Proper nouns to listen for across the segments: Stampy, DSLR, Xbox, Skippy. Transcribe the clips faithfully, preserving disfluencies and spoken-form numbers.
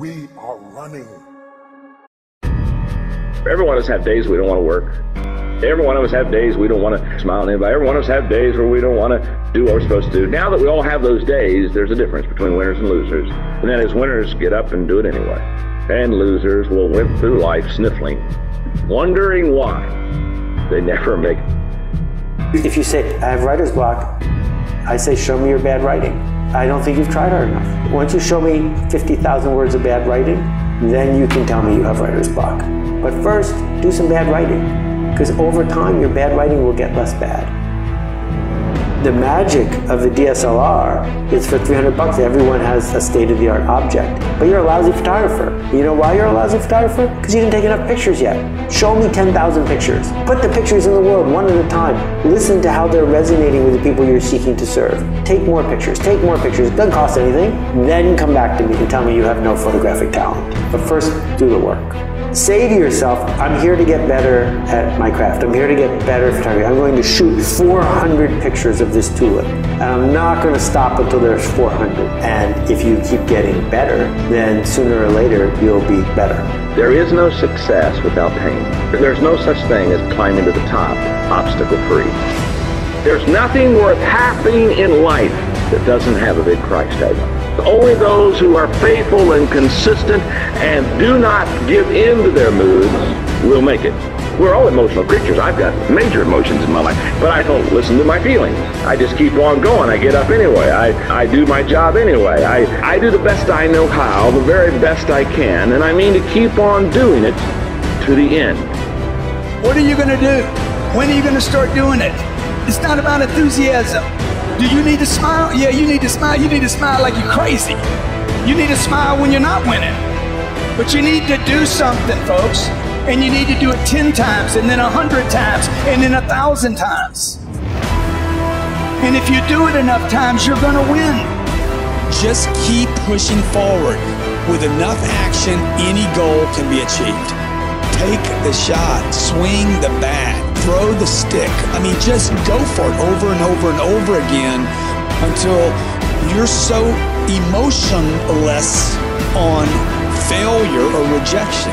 We are running. Every one of us have days we don't want to work. Every one of us have days we don't want to smile at anybody. Every one of us have days where we don't want to do what we're supposed to do. Now that we all have those days, there's a difference between winners and losers. And that is, winners get up and do it anyway. And losers will wimp through life sniffling, wondering why they never make it. If you say, I have writer's block, I say, show me your bad writing. I don't think you've tried hard enough. Once you show me fifty thousand words of bad writing, then you can tell me you have writer's block. But first, do some bad writing, because over time, your bad writing will get less bad. The magic of the D S L R is for three hundred bucks, everyone has a state-of-the-art object. But you're a lousy photographer. You know why you're a lousy photographer? Because you didn't take enough pictures yet. Show me ten thousand pictures. Put the pictures in the world one at a time. Listen to how they're resonating with the people you're seeking to serve. Take more pictures, take more pictures. It doesn't cost anything. Then come back to me and tell me you have no photographic talent. But first, do the work. Say to yourself, I'm here to get better at my craft. I'm here to get better at photography. I'm going to shoot four hundred pictures of this tulip. And I'm not going to stop until there's four hundred. And if you keep getting better, then sooner or later, you'll be better. There is no success without pain. There's no such thing as climbing to the top, obstacle-free. There's nothing worth happening in life that doesn't have a big price tag. Only those who are faithful and consistent and do not give in to their moods will make it. We're all emotional creatures. I've got major emotions in my life, but I don't listen to my feelings. I just keep on going. I get up anyway. I, I do my job anyway. I, I do the best I know how, the very best I can, and I mean to keep on doing it to the end. What are you going to do? When are you going to start doing it? It's not about enthusiasm. Do you need to smile? Yeah, you need to smile. You need to smile like you're crazy. You need to smile when you're not winning. But you need to do something, folks. And you need to do it ten times, and then a hundred times, and then a thousand times. And if you do it enough times, you're going to win. Just keep pushing forward. With enough action, any goal can be achieved. Take the shot. Swing the bat. Throw the stick. I mean, just go for it over and over and over again until you're so emotionless on failure or rejection.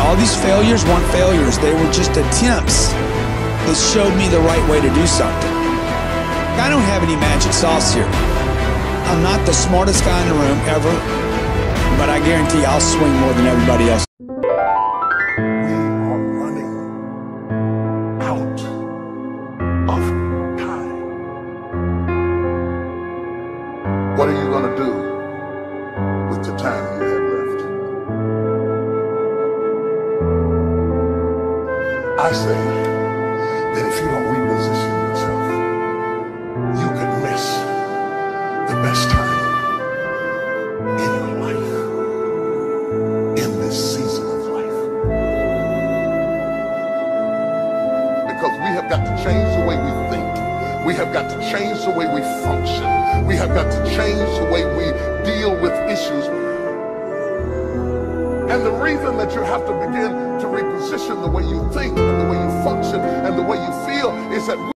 All these failures weren't failures. They were just attempts that showed me the right way to do something. I don't have any magic sauce here. I'm not the smartest guy in the room ever, but I guarantee I'll swing more than everybody else. What are you going to do with the time you have left? I say that if you don't reposition yourself, you could miss the best time in your life, in this season of life. Because we have got to change the way we think. We have got to change the way we function. We have got to change the way we deal with issues. And the reason that you have to begin to reposition the way you think and the way you function and the way you feel is that we